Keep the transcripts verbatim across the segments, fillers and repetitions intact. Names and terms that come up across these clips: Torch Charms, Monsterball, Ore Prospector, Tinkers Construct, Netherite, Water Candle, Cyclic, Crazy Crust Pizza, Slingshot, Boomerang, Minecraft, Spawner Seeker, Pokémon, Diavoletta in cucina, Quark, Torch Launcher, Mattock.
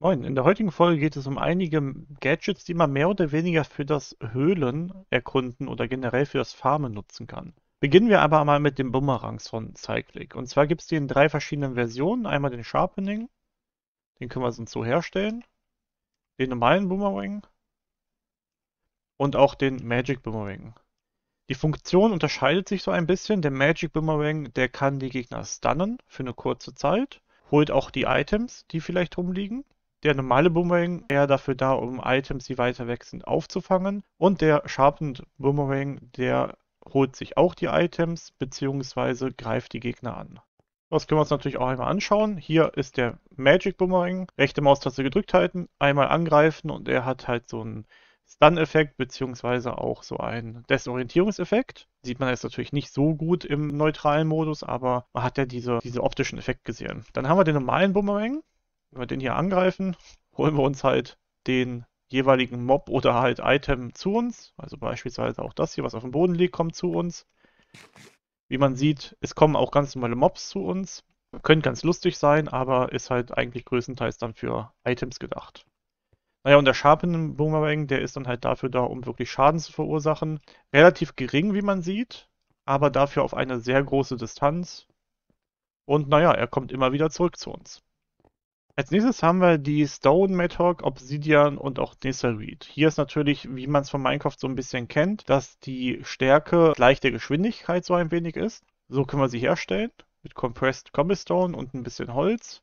Moin, in der heutigen Folge geht es um einige Gadgets, die man mehr oder weniger für das Höhlenerkunden oder generell für das Farmen nutzen kann. Beginnen wir aber mal mit den Boomerangs von Cyclic. Und zwar gibt es die in drei verschiedenen Versionen. Einmal den Sharpening, den können wir sonst so herstellen, den normalen Boomerang und auch den Magic Boomerang. Die Funktion unterscheidet sich so ein bisschen. Der Magic Boomerang, der kann die Gegner stunnen für eine kurze Zeit, holt auch die Items, die vielleicht rumliegen. Der normale Boomerang eher dafür da, um Items, die weiter weg sind, aufzufangen. Und der Sharpened Boomerang, der holt sich auch die Items, beziehungsweise greift die Gegner an. Das können wir uns natürlich auch einmal anschauen. Hier ist der Magic Boomerang. Rechte Maustaste gedrückt halten, einmal angreifen und er hat halt so einen Stun-Effekt, beziehungsweise auch so einen Desorientierungseffekt. Sieht man jetzt natürlich nicht so gut im neutralen Modus, aber man hat ja diese, diese optischen Effekt gesehen. Dann haben wir den normalen Boomerang. Wenn wir den hier angreifen, holen wir uns halt den jeweiligen Mob oder halt Item zu uns. Also beispielsweise auch das hier, was auf dem Boden liegt, kommt zu uns. Wie man sieht, es kommen auch ganz normale Mobs zu uns. Können ganz lustig sein, aber ist halt eigentlich größtenteils dann für Items gedacht. Naja, und der Sharpened Boomerang, der ist dann halt dafür da, um wirklich Schaden zu verursachen. Relativ gering, wie man sieht, aber dafür auf eine sehr große Distanz. Und naja, er kommt immer wieder zurück zu uns. Als nächstes haben wir die Stone, Mattock, Obsidian und auch Netherite. Hier ist natürlich, wie man es von Minecraft so ein bisschen kennt, dass die Stärke gleich der Geschwindigkeit so ein wenig ist. So können wir sie herstellen, mit Compressed Cobblestone und ein bisschen Holz.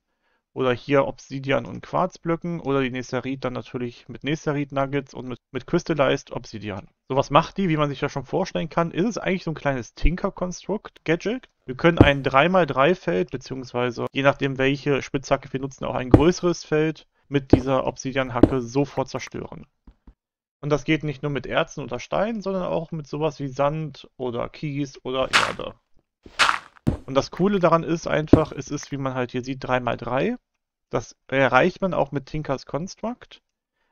Oder hier Obsidian und Quarzblöcken oder die Netherite dann natürlich mit Netherite Nuggets und mit, mit Crystallized Obsidian. So, was macht die? Wie man sich ja schon vorstellen kann, ist es eigentlich so ein kleines Tinker Construct Gadget. Wir können ein drei mal drei Feld, beziehungsweise je nachdem welche Spitzhacke wir nutzen, auch ein größeres Feld mit dieser Obsidian Hacke sofort zerstören. Und das geht nicht nur mit Erzen oder Steinen, sondern auch mit sowas wie Sand oder Kies oder Erde. Und das Coole daran ist einfach, es ist, wie man halt hier sieht, drei mal drei. Das erreicht man auch mit Tinkers Construct.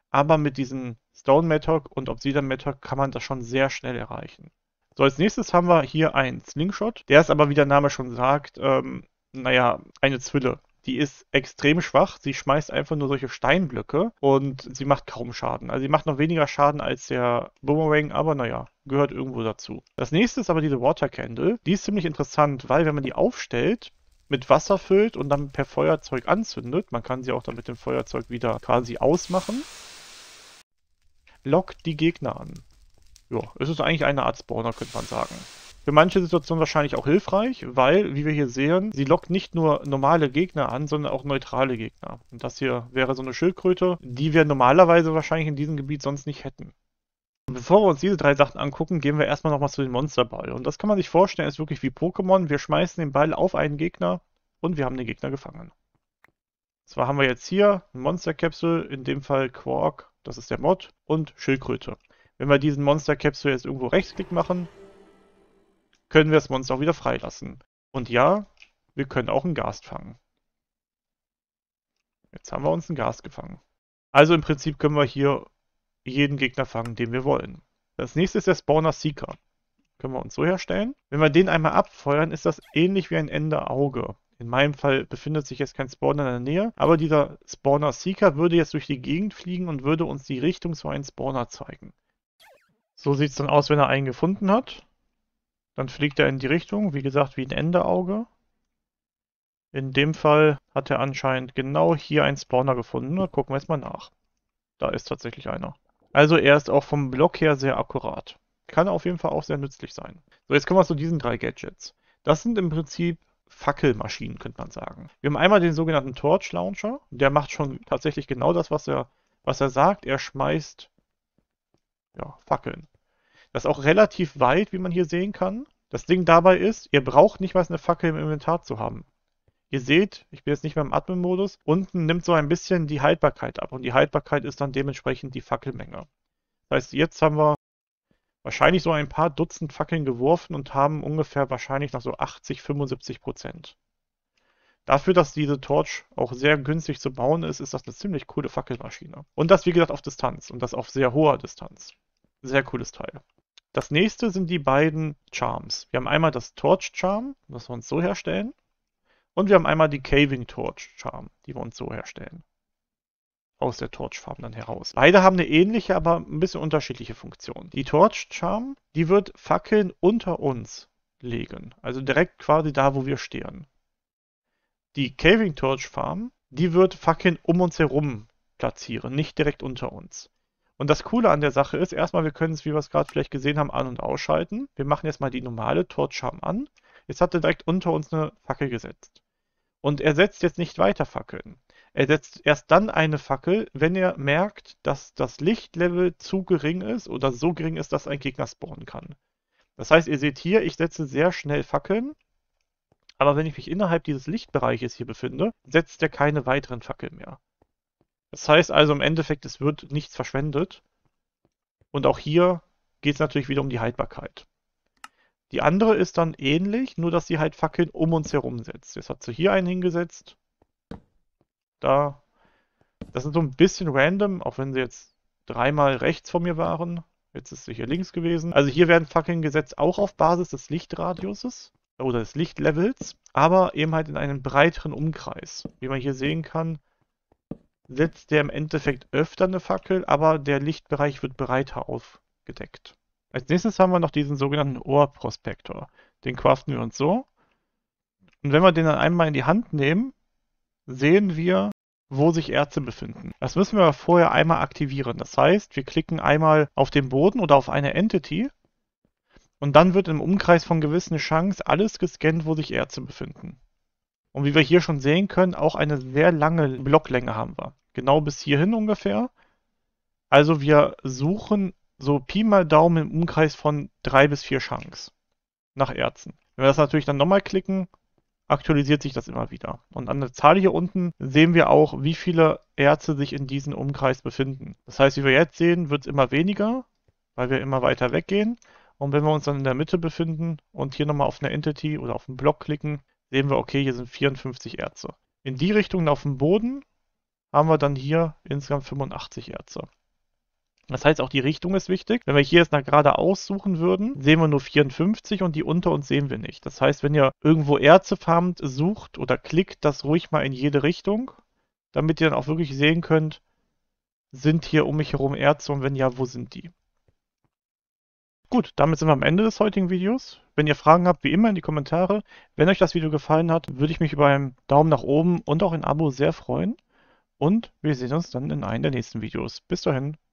Aber mit diesen Stone Mattock und Obsidian Mattock kann man das schon sehr schnell erreichen. So, als nächstes haben wir hier einen Slingshot. Der ist aber, wie der Name schon sagt, ähm, naja, eine Zwille. Die ist extrem schwach. Sie schmeißt einfach nur solche Steinblöcke und sie macht kaum Schaden. Also sie macht noch weniger Schaden als der Boomerang, aber naja, gehört irgendwo dazu. Das nächste ist aber diese Water Candle. Die ist ziemlich interessant, weil wenn man die aufstellt, mit Wasser füllt und dann per Feuerzeug anzündet, man kann sie auch dann mit dem Feuerzeug wieder quasi ausmachen, lockt die Gegner an. Ja, es ist eigentlich eine Art Spawner, könnte man sagen. Für manche Situationen wahrscheinlich auch hilfreich, weil, wie wir hier sehen, sie lockt nicht nur normale Gegner an, sondern auch neutrale Gegner. Und das hier wäre so eine Schildkröte, die wir normalerweise wahrscheinlich in diesem Gebiet sonst nicht hätten. Bevor wir uns diese drei Sachen angucken, gehen wir erstmal nochmal zu den Monsterball. Und das kann man sich vorstellen, ist wirklich wie Pokémon. Wir schmeißen den Ball auf einen Gegner und wir haben den Gegner gefangen. Und zwar haben wir jetzt hier eine Monsterkapsel, in dem Fall Quark, das ist der Mod, und Schildkröte. Wenn wir diesen Monsterkapsel jetzt irgendwo rechtsklick machen, können wir das Monster auch wieder freilassen. Und ja, wir können auch einen Gast fangen. Jetzt haben wir uns einen Gast gefangen. Also im Prinzip können wir hier jeden Gegner fangen, den wir wollen. Das nächste ist der Spawner Seeker. Können wir uns so herstellen. Wenn wir den einmal abfeuern, ist das ähnlich wie ein Ender Auge. In meinem Fall befindet sich jetzt kein Spawner in der Nähe, aber dieser Spawner Seeker würde jetzt durch die Gegend fliegen und würde uns die Richtung zu einem Spawner zeigen. So sieht es dann aus, wenn er einen gefunden hat. Dann fliegt er in die Richtung, wie gesagt, wie ein Enderauge. In dem Fall hat er anscheinend genau hier einen Spawner gefunden. Na, gucken wir jetzt mal nach. Da ist tatsächlich einer. Also er ist auch vom Block her sehr akkurat. Kann auf jeden Fall auch sehr nützlich sein. So, jetzt kommen wir zu diesen drei Gadgets. Das sind im Prinzip Fackelmaschinen, könnte man sagen. Wir haben einmal den sogenannten Torch Launcher. Der macht schon tatsächlich genau das, was er, was er sagt. Er schmeißt ja, Fackeln. Das ist auch relativ weit, wie man hier sehen kann. Das Ding dabei ist, ihr braucht nicht mal eine Fackel im Inventar zu haben. Ihr seht, ich bin jetzt nicht mehr im Admin-Modus, unten nimmt so ein bisschen die Haltbarkeit ab. Und die Haltbarkeit ist dann dementsprechend die Fackelmenge. Das heißt, jetzt haben wir wahrscheinlich so ein paar Dutzend Fackeln geworfen und haben ungefähr wahrscheinlich noch so achtzig, fünfundsiebzig Prozent. Dafür, dass diese Torch auch sehr günstig zu bauen ist, ist das eine ziemlich coole Fackelmaschine. Und das, wie gesagt, auf Distanz. Und das auf sehr hoher Distanz. Sehr cooles Teil. Das nächste sind die beiden Charms. Wir haben einmal das Torch Charm, das wir uns so herstellen. Und wir haben einmal die Caving Torch Charm, die wir uns so herstellen. aus der Torch Farm dann heraus. Beide haben eine ähnliche, aber ein bisschen unterschiedliche Funktion. Die Torch Charm, die wird Fackeln unter uns legen, also direkt quasi da, wo wir stehen. Die Caving Torch Farm, die wird Fackeln um uns herum platzieren, nicht direkt unter uns. Und das Coole an der Sache ist, erstmal, wir können es, wie wir es gerade vielleicht gesehen haben, an- und ausschalten. Wir machen jetzt mal die normale Torch Charm an. Jetzt hat er direkt unter uns eine Fackel gesetzt. Und er setzt jetzt nicht weiter Fackeln. Er setzt erst dann eine Fackel, wenn er merkt, dass das Lichtlevel zu gering ist oder so gering ist, dass ein Gegner spawnen kann. Das heißt, ihr seht hier, ich setze sehr schnell Fackeln, aber wenn ich mich innerhalb dieses Lichtbereiches hier befinde, setzt er keine weiteren Fackeln mehr. Das heißt also im Endeffekt, es wird nichts verschwendet. Und auch hier geht es natürlich wieder um die Haltbarkeit. Die andere ist dann ähnlich, nur dass sie halt Fackeln um uns herum setzt. Jetzt hat sie hier einen hingesetzt. Da. Das ist so ein bisschen random, auch wenn sie jetzt dreimal rechts von mir waren. Jetzt ist sie hier links gewesen. Also hier werden Fackeln gesetzt, auch auf Basis des Lichtradiuses oder des Lichtlevels, aber eben halt in einem breiteren Umkreis. Wie man hier sehen kann, setzt der im Endeffekt öfter eine Fackel, aber der Lichtbereich wird breiter aufgedeckt. Als nächstes haben wir noch diesen sogenannten Ore Prospector. Den craften wir uns so. Und wenn wir den dann einmal in die Hand nehmen, sehen wir, wo sich Erze befinden. Das müssen wir vorher einmal aktivieren. Das heißt, wir klicken einmal auf den Boden oder auf eine Entity und dann wird im Umkreis von gewissen Chance alles gescannt, wo sich Erze befinden. Und wie wir hier schon sehen können, auch eine sehr lange Blocklänge haben wir. Genau bis hierhin ungefähr. Also wir suchen so Pi mal Daumen im Umkreis von drei bis vier Chunks nach Erzen. Wenn wir das natürlich dann nochmal klicken, aktualisiert sich das immer wieder. Und an der Zahl hier unten sehen wir auch, wie viele Erze sich in diesem Umkreis befinden. Das heißt, wie wir jetzt sehen, wird es immer weniger, weil wir immer weiter weggehen. Und wenn wir uns dann in der Mitte befinden und hier nochmal auf eine Entity oder auf einen Block klicken, sehen wir, okay, hier sind vierundfünfzig Erze. In die Richtung auf dem Boden haben wir dann hier insgesamt fünfundachtzig Erze. Das heißt, auch die Richtung ist wichtig. Wenn wir hier jetzt nach geradeaus suchen würden, sehen wir nur vierundfünfzig und die unter uns sehen wir nicht. Das heißt, wenn ihr irgendwo Erze farmt, sucht oder klickt, das ruhig mal in jede Richtung, damit ihr dann auch wirklich sehen könnt, sind hier um mich herum Erze und wenn ja, wo sind die? Gut, damit sind wir am Ende des heutigen Videos. Wenn ihr Fragen habt, wie immer in die Kommentare. Wenn euch das Video gefallen hat, würde ich mich über einen Daumen nach oben und auch ein Abo sehr freuen. Und wir sehen uns dann in einem der nächsten Videos. Bis dahin.